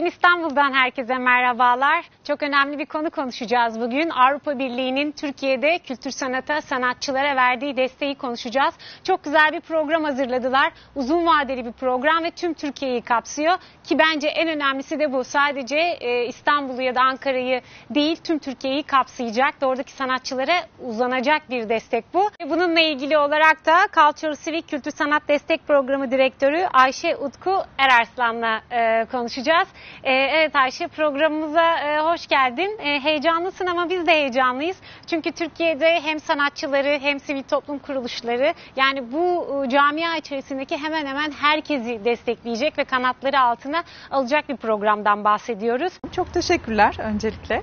Ben İstanbul'dan herkese merhabalar. Çok önemli bir konu konuşacağız bugün. Avrupa Birliği'nin Türkiye'de kültür sanata, sanatçılara verdiği desteği konuşacağız. Çok güzel bir program hazırladılar. Uzun vadeli bir program ve tüm Türkiye'yi kapsıyor. Ki bence en önemlisi de bu. Sadece İstanbul'u ya da Ankara'yı değil, tüm Türkiye'yi kapsayacak ve oradaki sanatçılara uzanacak bir destek bu. Bununla ilgili olarak da Culture Civic Kültür Sanat Destek Programı Direktörü Ayşe Utku Erarslan'la konuşacağız. Evet Ayşe, programımıza hoş geldin. Heyecanlısın ama biz de heyecanlıyız. Çünkü Türkiye'de hem sanatçıları hem sivil toplum kuruluşları, yani bu camia içerisindeki hemen hemen herkesi destekleyecek ve kanatları altına alacak bir programdan bahsediyoruz. Çok teşekkürler öncelikle.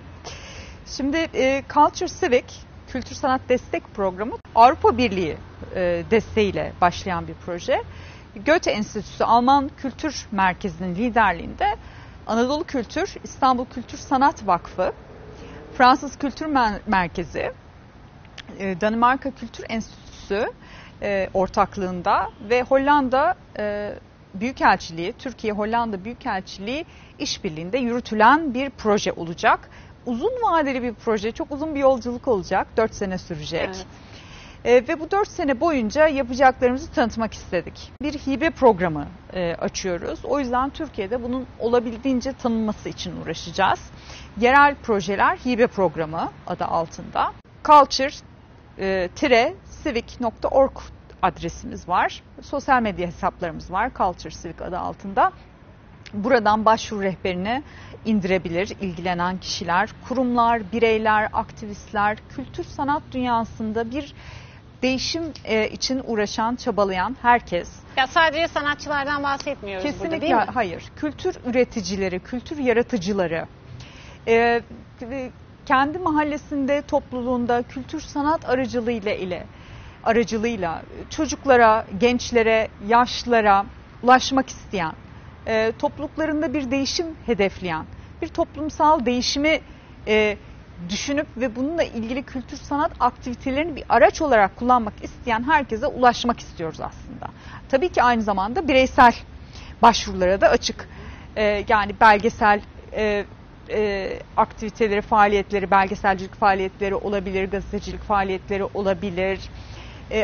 Şimdi Culture Civic Kültür Sanat Destek Programı Avrupa Birliği desteğiyle başlayan bir proje. Goethe Enstitüsü Alman Kültür Merkezi'nin liderliğinde Anadolu Kültür, İstanbul Kültür Sanat Vakfı, Fransız Kültür Merkezi, Danimarka Kültür Enstitüsü ortaklığında ve Hollanda Büyükelçiliği, Türkiye-Hollanda Büyükelçiliği işbirliğinde yürütülen bir proje olacak. Uzun vadeli bir proje, çok uzun bir yolculuk olacak, 4 sene sürecek. Evet. Ve bu 4 sene boyunca yapacaklarımızı tanıtmak istedik. Bir hibe programı açıyoruz. O yüzden Türkiye'de bunun olabildiğince tanınması için uğraşacağız. Yerel projeler hibe programı adı altında. culture-civic.org adresimiz var. Sosyal medya hesaplarımız var. Culture Civic adı altında. Buradan başvuru rehberini indirebilir ilgilenen kişiler, kurumlar, bireyler, aktivistler, kültür sanat dünyasında bir değişim için uğraşan, çabalayan herkes. Ya sadece sanatçılardan bahsetmiyoruz. Kesinlikle, burada değil mi? Hayır. Kültür üreticileri, kültür yaratıcıları, kendi mahallesinde, topluluğunda kültür sanat aracılığıyla çocuklara, gençlere, yaşlılara ulaşmak isteyen, topluluklarında bir değişim hedefleyen, bir toplumsal değişimi düşünüp ve bununla ilgili kültür sanat aktivitelerini bir araç olarak kullanmak isteyen herkese ulaşmak istiyoruz aslında. Tabii ki aynı zamanda bireysel başvurulara da açık. Yani belgesel aktiviteleri, faaliyetleri, belgeselcilik faaliyetleri olabilir, gazetecilik faaliyetleri olabilir,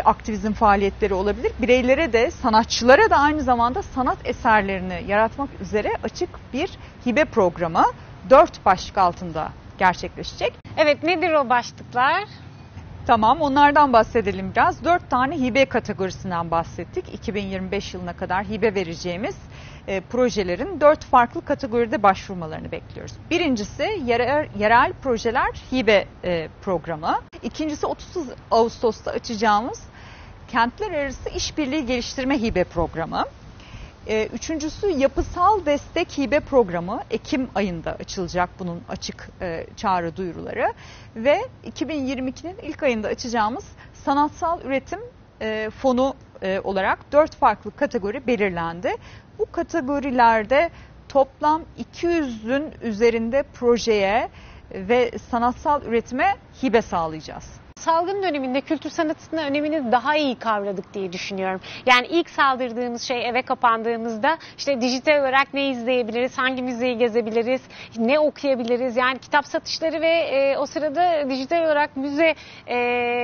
aktivizm faaliyetleri olabilir. Bireylere de, sanatçılara da aynı zamanda sanat eserlerini yaratmak üzere açık bir hibe programı 4 başlık altında gerçekleşecek. Evet, nedir o başlıklar? Tamam, onlardan bahsedelim biraz. 4 tane hibe kategorisinden bahsettik. 2025 yılına kadar hibe vereceğimiz projelerin 4 farklı kategoride başvurmalarını bekliyoruz. Birincisi yerel projeler hibe programı. İkincisi 30 Ağustos'ta açacağımız kentler arası işbirliği geliştirme hibe programı. Üçüncüsü yapısal destek hibe programı. Ekim ayında açılacak bunun açık çağrı duyuruları. Ve 2022'nin ilk ayında açacağımız sanatsal üretim fonu olarak 4 farklı kategori belirlendi. Bu kategorilerde toplam 200'ün üzerinde projeye ve sanatsal üretime hibe sağlayacağız. Salgın döneminde kültür sanatının önemini daha iyi kavradık diye düşünüyorum. Yani ilk saldırdığımız şey, eve kapandığımızda işte dijital olarak ne izleyebiliriz, hangi müzeyi gezebiliriz, ne okuyabiliriz. Yani kitap satışları ve o sırada dijital olarak müze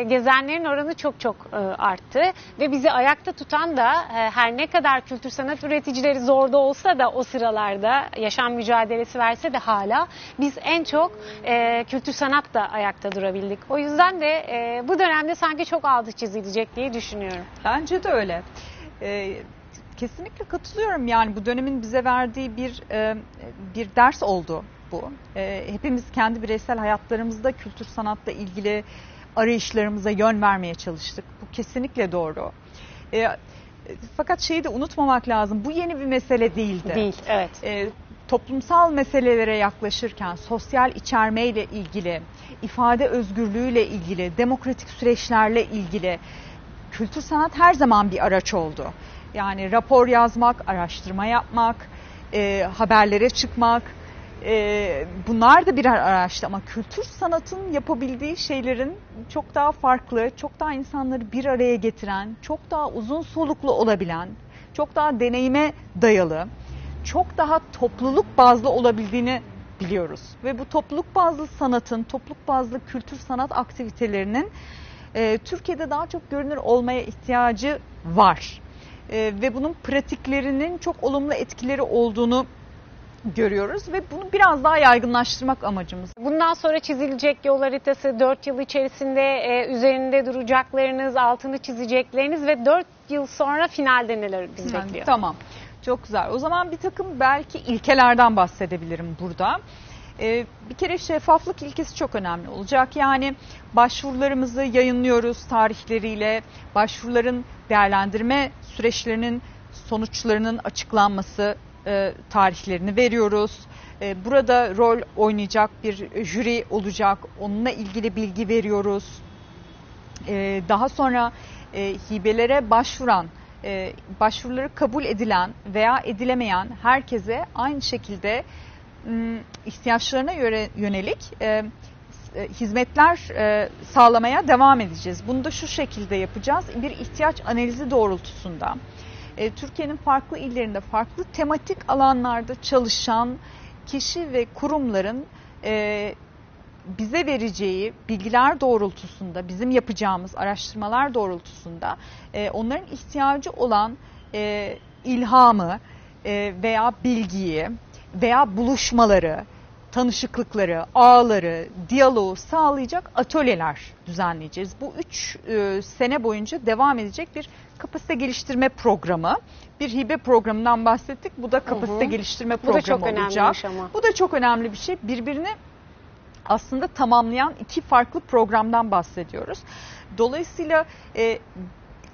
gezenlerin oranı çok arttı. Ve bizi ayakta tutan da her ne kadar kültür sanat üreticileri zorda olsa da o sıralarda yaşam mücadelesi verse de hala biz en çok kültür sanat da ayakta durabildik. O yüzden de bu dönemde sanki çok altı çizilecek diye düşünüyorum. Bence de öyle. Kesinlikle katılıyorum. Yani bu dönemin bize verdiği bir ders oldu bu. Hepimiz kendi bireysel hayatlarımızda kültür sanatla ilgili arayışlarımıza yön vermeye çalıştık. Bu kesinlikle doğru. Fakat şeyi de unutmamak lazım. Bu yeni bir mesele değildi. Değil, evet. Toplumsal meselelere yaklaşırken sosyal içermeyle ilgili, ifade özgürlüğüyle ilgili, demokratik süreçlerle ilgili kültür sanat her zaman bir araç oldu. Yani rapor yazmak, araştırma yapmak, haberlere çıkmak, bunlar da birer araçtı. Ama kültür sanatın yapabildiği şeylerin çok daha farklı, çok daha insanları bir araya getiren, çok daha uzun soluklu olabilen, çok daha deneyime dayalı, çok daha topluluk bazlı olabildiğini biliyoruz. Ve bu topluluk bazlı sanatın, topluluk bazlı kültür sanat aktivitelerinin Türkiye'de daha çok görünür olmaya ihtiyacı var. Ve bunun pratiklerinin çok olumlu etkileri olduğunu görüyoruz ve bunu biraz daha yaygınlaştırmak amacımız. Bundan sonra çizilecek yol haritası, 4 yıl içerisinde üzerinde duracaklarınız, altını çizecekleriniz ve 4 yıl sonra finalde neler bizi bekliyor? Tamam, çok güzel. O zaman bir takım belki ilkelerden bahsedebilirim burada. Bir kere şeffaflık ilkesi çok önemli olacak. Yani başvurularımızı yayınlıyoruz tarihleriyle, başvuruların değerlendirme süreçlerinin sonuçlarının açıklanması tarihlerini veriyoruz. Burada rol oynayacak bir jüri olacak. Onunla ilgili bilgi veriyoruz. Daha sonra hibelere başvuran, başvuruları kabul edilen veya edilemeyen herkese aynı şekilde ihtiyaçlarına yönelik hizmetler sağlamaya devam edeceğiz. Bunu da şu şekilde yapacağız. Bir ihtiyaç analizi doğrultusunda Türkiye'nin farklı illerinde, farklı tematik alanlarda çalışan kişi ve kurumların bize vereceği bilgiler doğrultusunda, bizim yapacağımız araştırmalar doğrultusunda onların ihtiyacı olan ilhamı veya bilgiyi veya buluşmaları, tanışıklıkları, ağları, diyaloğu sağlayacak atölyeler düzenleyeceğiz. Bu 3 sene boyunca devam edecek bir kapasite geliştirme programı. Bir hibe programından bahsettik. Bu da kapasite geliştirme programı olacak. Bu da çok önemli bir şey. Birbirini aslında tamamlayan 2 farklı programdan bahsediyoruz. Dolayısıyla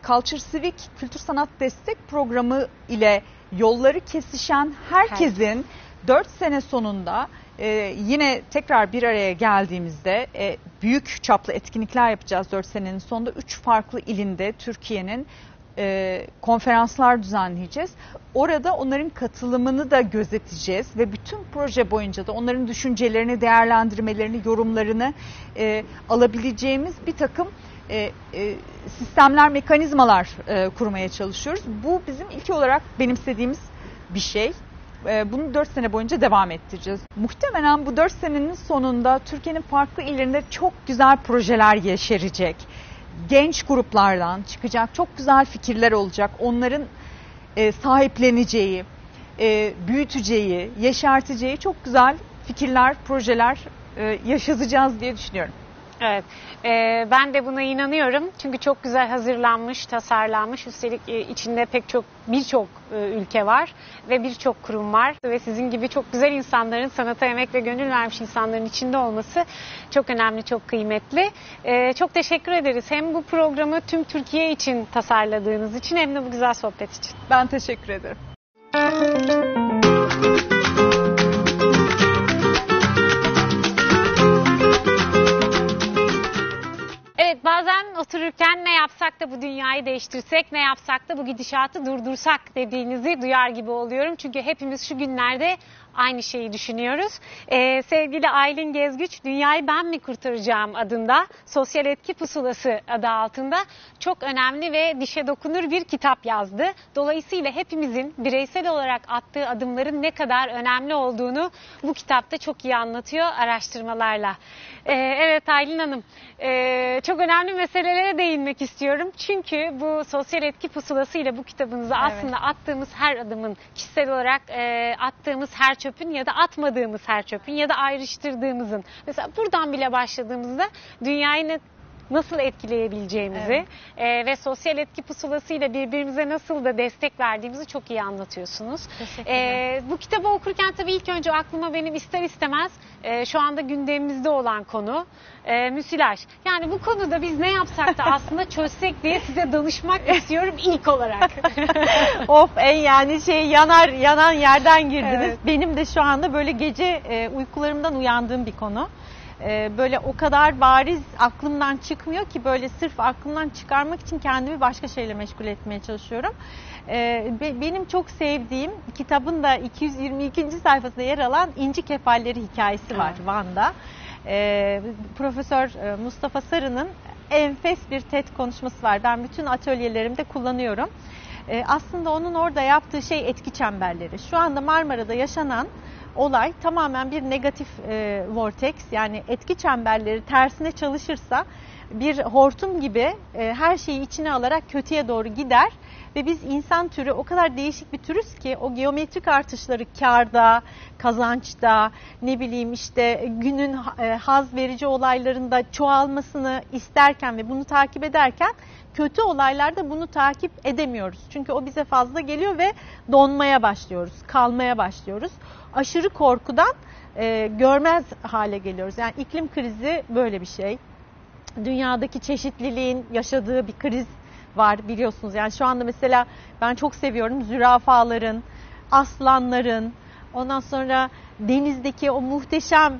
Culture Civic Kültür Sanat Destek Programı ile yolları kesişen herkesin 4 sene sonunda yine tekrar bir araya geldiğimizde büyük çaplı etkinlikler yapacağız 4 senenin sonunda. 3 farklı ilinde Türkiye'nin konferanslar düzenleyeceğiz. Orada onların katılımını da gözeteceğiz ve bütün proje boyunca da onların düşüncelerini, değerlendirmelerini, yorumlarını alabileceğimiz bir takım sistemler, mekanizmalar kurmaya çalışıyoruz. Bu bizim ilk olarak benimsediğimiz bir şey. Bunu 4 sene boyunca devam ettireceğiz. Muhtemelen bu 4 senenin sonunda Türkiye'nin farklı illerinde çok güzel projeler yeşerecek. Genç gruplardan çıkacak çok güzel fikirler olacak. Onların sahipleneceği, büyüteceği, yeşerteceği çok güzel fikirler, projeler yaşatacağız diye düşünüyorum. Evet, ben de buna inanıyorum çünkü çok güzel hazırlanmış, tasarlanmış, üstelik içinde birçok ülke var ve birçok kurum var ve sizin gibi çok güzel insanların, sanata emek ve gönül vermiş insanların içinde olması çok önemli, çok kıymetli. Çok teşekkür ederiz hem bu programı tüm Türkiye için tasarladığınız için hem de bu güzel sohbet için. Ben teşekkür ederim. Bazen otururken ne yapsak da bu dünyayı değiştirsek, ne yapsak da bu gidişatı durdursak dediğinizi duyar gibi oluyorum. Çünkü hepimiz şu günlerde aynı şeyi düşünüyoruz. Sevgili Aylin Gezgüç, Dünyayı Ben Mi Kurtaracağım adında, Sosyal Etki Pusulası adı altında çok önemli ve dişe dokunur bir kitap yazdı. Dolayısıyla hepimizin bireysel olarak attığı adımların ne kadar önemli olduğunu bu kitapta çok iyi anlatıyor araştırmalarla. Evet Aylin Hanım, çok önemli meselelere değinmek istiyorum. Çünkü bu Sosyal Etki Pusulası ile bu kitabınızı aslında attığımız her adımın, kişisel olarak attığımız her çöpün ya da atmadığımız her çöpün ya da ayrıştırdığımızın, mesela buradan bile başladığımızda dünyayı nasıl etkileyebileceğimizi ve sosyal etki pusulasıyla birbirimize nasıl da destek verdiğimizi çok iyi anlatıyorsunuz. Bu kitabı okurken tabii ilk önce aklıma benim ister istemez şu anda gündemimizde olan konu müsilaj. Yani bu konuda biz ne yapsak da aslında çözsek diye size danışmak istiyorum ilk olarak. Of, yani yanan yerden girdiniz. Evet. Benim de şu anda böyle gece uykularımdan uyandığım bir konu. Böyle o kadar bariz aklımdan çıkmıyor ki böyle sırf aklımdan çıkarmak için kendimi başka şeyle meşgul etmeye çalışıyorum. Benim çok sevdiğim kitabın da 222. sayfasında yer alan İnci Kefalleri hikayesi var Van'da. Profesör Mustafa Sarı'nın enfes bir TED konuşması var. Ben bütün atölyelerimde kullanıyorum. Aslında onun orada yaptığı şey etki çemberleri. Şu anda Marmara'da yaşanan olay tamamen bir negatif vortex, yani etki çemberleri tersine çalışırsa bir hortum gibi her şeyi içine alarak kötüye doğru gider ve biz insan türü o kadar değişik bir türüz ki o geometrik artışları karda, kazançta, ne bileyim işte günün haz verici olaylarında çoğalmasını isterken ve bunu takip ederken kötü olaylarda bunu takip edemiyoruz. Çünkü o bize fazla geliyor ve donmaya başlıyoruz, kalmaya başlıyoruz. Aşırı korkudan görmez hale geliyoruz. Yani iklim krizi böyle bir şey. Dünyadaki çeşitliliğin yaşadığı bir kriz var biliyorsunuz. Yani şu anda mesela ben çok seviyorum zürafaların, aslanların, ondan sonra denizdeki o muhteşem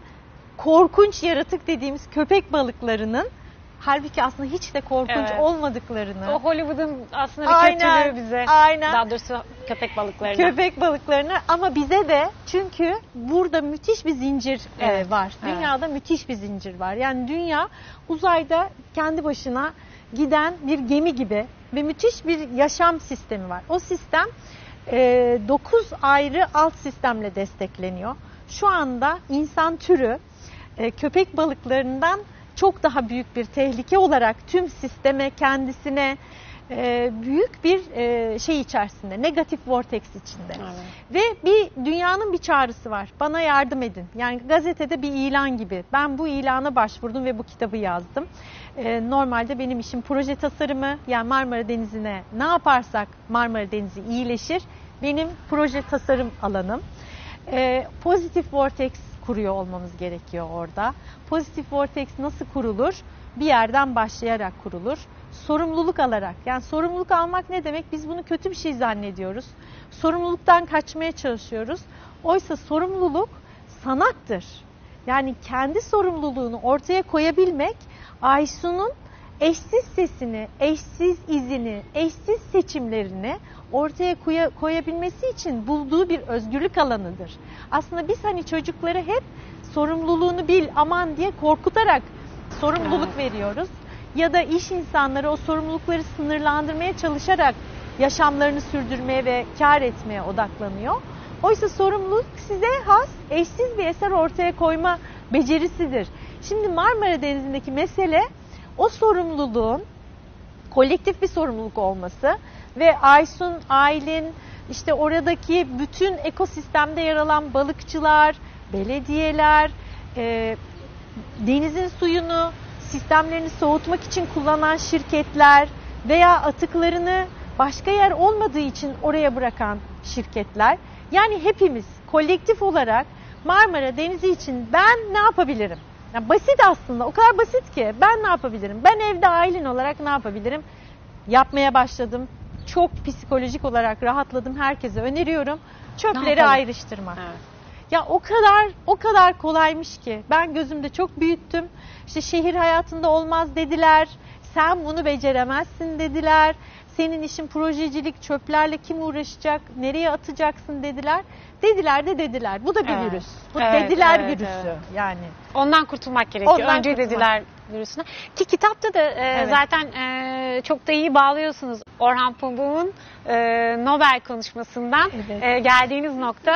korkunç yaratık dediğimiz köpek balıklarının halbuki aslında hiç de korkunç olmadıklarını. O Hollywood'un aslında bir kötülüğü bize. Aynen. Daha doğrusu köpek balıklarını. Köpek balıklarını ama bize de, çünkü burada müthiş bir zincir var. Evet. Dünyada müthiş bir zincir var. Yani dünya uzayda kendi başına giden bir gemi gibi ve müthiş bir yaşam sistemi var. O sistem 9 ayrı alt sistemle destekleniyor. Şu anda insan türü köpek balıklarından çok daha büyük bir tehlike olarak tüm sisteme, kendisine büyük bir şey içerisinde, negatif vortex içinde. Evet. Ve bir dünyanın bir çağrısı var. Bana yardım edin. Yani gazetede bir ilan gibi. Ben bu ilana başvurdum ve bu kitabı yazdım. Normalde benim işim proje tasarımı. Yani Marmara Denizi'ne ne yaparsak Marmara Denizi iyileşir. Benim proje tasarım alanım. Pozitif vortex kuruyor olmamız gerekiyor orada. Pozitif vortex nasıl kurulur? Bir yerden başlayarak kurulur. Sorumluluk alarak. Yani sorumluluk almak ne demek? Biz bunu kötü bir şey zannediyoruz. Sorumluluktan kaçmaya çalışıyoruz. Oysa sorumluluk sanattır. Yani kendi sorumluluğunu ortaya koyabilmek, Aysu'nun eşsiz sesini, eşsiz izini, eşsiz seçimlerini ortaya koyabilmesi için bulduğu bir özgürlük alanıdır. Aslında biz hani çocukları hep sorumluluğunu bil aman diye korkutarak sorumluluk veriyoruz. Ya da iş insanları o sorumlulukları sınırlandırmaya çalışarak yaşamlarını sürdürmeye ve kar etmeye odaklanıyor. Oysa sorumluluk size has, eşsiz bir eser ortaya koyma becerisidir. Şimdi Marmara Denizi'ndeki mesele o sorumluluğun kolektif bir sorumluluk olması ve Aysun, Aylin, işte oradaki bütün ekosistemde yer alan balıkçılar, belediyeler, denizin suyunu sistemlerini soğutmak için kullanan şirketler veya atıklarını başka yer olmadığı için oraya bırakan şirketler. Yani hepimiz kolektif olarak Marmara Denizi için ben ne yapabilirim? Yani basit aslında, o kadar basit ki ben ne yapabilirim? Ben evde Aylin olarak ne yapabilirim? Yapmaya başladım. Çok psikolojik olarak rahatladım. Herkese öneriyorum. Çöpleri ayrıştırmak. Evet. Ya o kadar kolaymış ki. Ben gözümde çok büyüttüm. İşte şehir hayatında olmaz dediler. Sen bunu beceremezsin dediler. Senin işin projecilik, çöplerle kim uğraşacak, nereye atacaksın dediler. Dediler. Bu da bir virüs. Bu dediler virüsü. Evet. Yani ondan kurtulmak gerekiyor. Dediler virüsüne. Ki kitapta da zaten çok da iyi bağlıyorsunuz. Orhan Pamuk'un Nobel konuşmasından geldiğiniz nokta,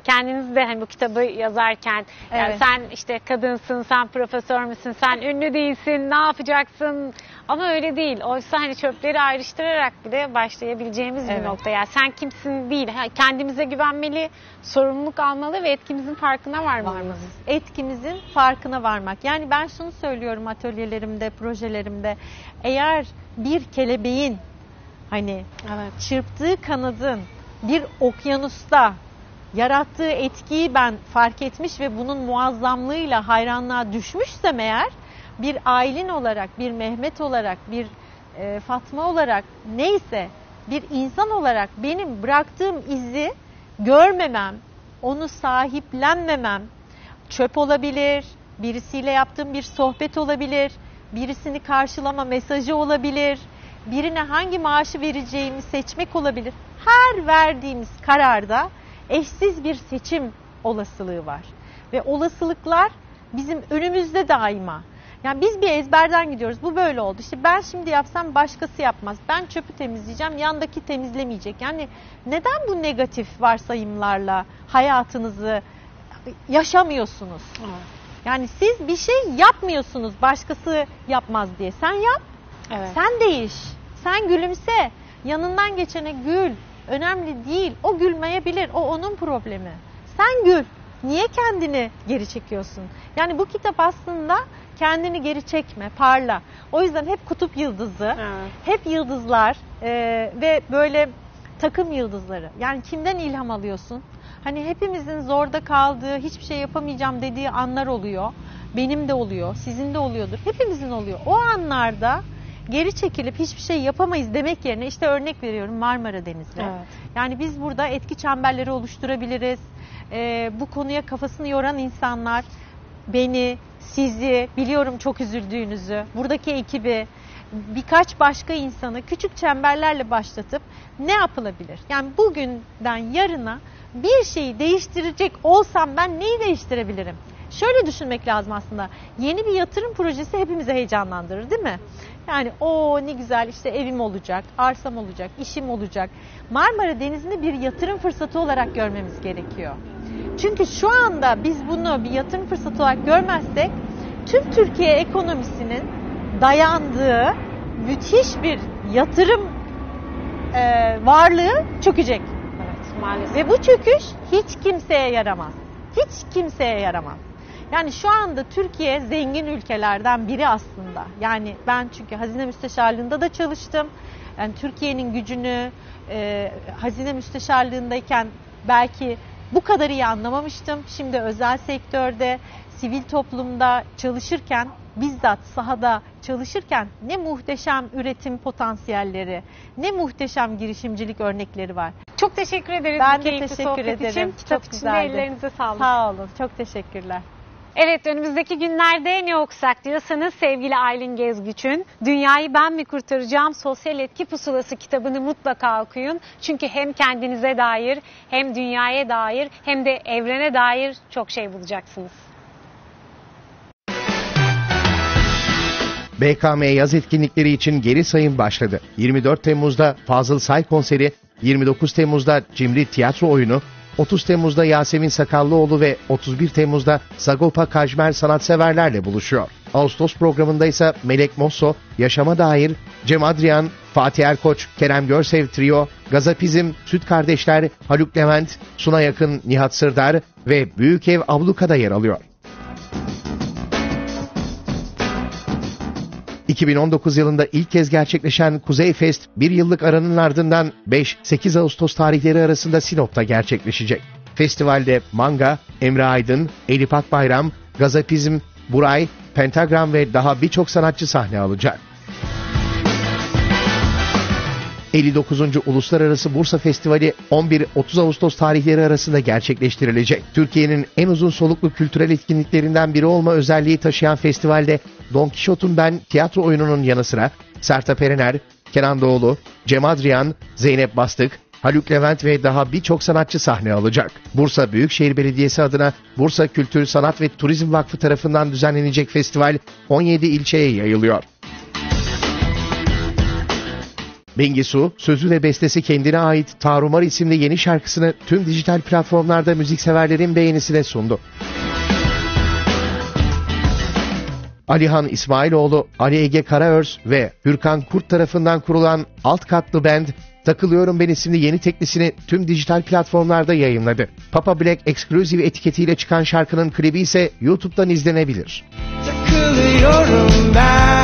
kendiniz de hani bu kitabı yazarken yani sen işte kadınsın, sen profesör müsün, sen ünlü değilsin, ne yapacaksın? Ama öyle değil. Oysa hani çöpleri ayrıştırarak bile başlayabileceğimiz bir nokta. Yani sen kimsin değil. Kendimize güvenmeli, sorumluluk almalı ve etkimizin farkına varmalıyız. Etkimizin farkına varmak. Yani ben şunu söylüyorum atölyelerimde, projelerimde. Eğer bir kelebeğin hani çırptığı kanadın bir okyanusta yarattığı etkiyi ben fark etmiş ve bunun muazzamlığıyla hayranlığa düşmüşsem eğer, bir Aylin olarak, bir Mehmet olarak, bir Fatma olarak, neyse bir insan olarak benim bıraktığım izi görmemem, onu sahiplenmemem, çöp olabilir, birisiyle yaptığım bir sohbet olabilir, birisini karşılama mesajı olabilir, birine hangi maaşı vereceğimi seçmek olabilir. Her verdiğimiz kararda eşsiz bir seçim olasılığı var ve olasılıklar bizim önümüzde daima. Yani biz bir ezberden gidiyoruz. Bu böyle oldu. İşte ben şimdi yapsam başkası yapmaz. Ben çöpü temizleyeceğim, yandaki temizlemeyecek. Yani neden bu negatif varsayımlarla hayatınızı yaşamıyorsunuz? Evet. Yani siz bir şey yapmıyorsunuz başkası yapmaz diye. Sen yap, evet. Sen değiş, sen gülümse, yanından geçene gül. Önemli değil, o gülmeyebilir, o onun problemi. Sen gül, niye kendini geri çekiyorsun? Yani bu kitap aslında kendini geri çekme, parla. O yüzden hep kutup yıldızı, evet. Hep yıldızlar ve böyle takım yıldızları. Yani kimden ilham alıyorsun? Hani hepimizin zorda kaldığı, hiçbir şey yapamayacağım dediği anlar oluyor. Benim de oluyor, sizin de oluyordur. Hepimizin oluyor. O anlarda geri çekilip hiçbir şey yapamayız demek yerine işte örnek veriyorum Marmara Denizi. Evet. Yani biz burada etki çemberleri oluşturabiliriz. Bu konuya kafasını yoran insanlar, beni, sizi, biliyorum çok üzüldüğünüzü, buradaki ekibi, birkaç başka insanı küçük çemberlerle başlatıp ne yapılabilir? Yani bugünden yarına bir şeyi değiştirecek olsam ben neyi değiştirebilirim? Şöyle düşünmek lazım aslında. Yeni bir yatırım projesi hepimizi heyecanlandırır, değil mi? Yani o ne güzel işte evim olacak, arsam olacak, işim olacak. Marmara Denizi'ni bir yatırım fırsatı olarak görmemiz gerekiyor. Çünkü şu anda biz bunu bir yatırım fırsatı olarak görmezsek tüm Türkiye ekonomisinin dayandığı müthiş bir yatırım varlığı çökecek. Evet, maalesef. Ve bu çöküş hiç kimseye yaramaz. Hiç kimseye yaramaz. Yani şu anda Türkiye zengin ülkelerden biri aslında. Yani ben çünkü hazine müsteşarlığında da çalıştım. Yani Türkiye'nin gücünü hazine müsteşarlığındayken belki bu kadar iyi anlamamıştım. Şimdi özel sektörde, sivil toplumda çalışırken, bizzat sahada çalışırken ne muhteşem üretim potansiyelleri, ne muhteşem girişimcilik örnekleri var. Çok teşekkür ederim. Ben de teşekkür ederim. Kitap için de ellerinize sağlık. Sağ olun. Çok teşekkürler. Evet, önümüzdeki günlerde ne okusak diyorsanız sevgili Aylin Gezgüç'ün Dünyayı Ben Mi Kurtaracağım? Sosyal Etki Pusulası kitabını mutlaka okuyun. Çünkü hem kendinize dair, hem dünyaya dair, hem de evrene dair çok şey bulacaksınız. BKM yaz etkinlikleri için geri sayım başladı. 24 Temmuz'da Fazıl Say konseri, 29 Temmuz'da Cimri tiyatro oyunu, 30 Temmuz'da Yasemin Sakallıoğlu ve 31 Temmuz'da Sagopa Kajmer sanatseverlerle buluşuyor. Ağustos programında ise Melek Mosso, Yaşama Dair, Cem Adrian, Fatih Erkoç, Kerem Görsev Trio, Gazapizm, Süt Kardeşler, Haluk Levent, Suna Yakın, Nihat Sırdar ve Büyük Ev Abluka'da yer alıyor. 2019 yılında ilk kez gerçekleşen Kuzey Fest, bir yıllık aranın ardından 5-8 Ağustos tarihleri arasında Sinop'ta gerçekleşecek. Festivalde Manga, Emre Aydın, Elif Akbayram, Gazapizm, Buray, Pentagram ve daha birçok sanatçı sahne alacak. 59. Uluslararası Bursa Festivali 11-30 Ağustos tarihleri arasında gerçekleştirilecek. Türkiye'nin en uzun soluklu kültürel etkinliklerinden biri olma özelliği taşıyan festivalde Don Kişot'un Ben tiyatro oyununun yanı sıra Serta Perener, Kenan Doğulu, Cem Adrian, Zeynep Bastık, Haluk Levent ve daha birçok sanatçı sahne alacak. Bursa Büyükşehir Belediyesi adına Bursa Kültür Sanat ve Turizm Vakfı tarafından düzenlenecek festival 17 ilçeye yayılıyor. Bengisu, sözü ve bestesi kendine ait Tarumar isimli yeni şarkısını tüm dijital platformlarda müzikseverlerin beğenisine sundu. Alihan İsmailoğlu, Ali Ege Karaörs ve Hürkan Kurt tarafından kurulan alt katlı band Takılıyorum Ben isimli yeni teklisini tüm dijital platformlarda yayınladı. Papa Black Exclusive etiketiyle çıkan şarkının klibi ise YouTube'dan izlenebilir. Takılıyorum ben.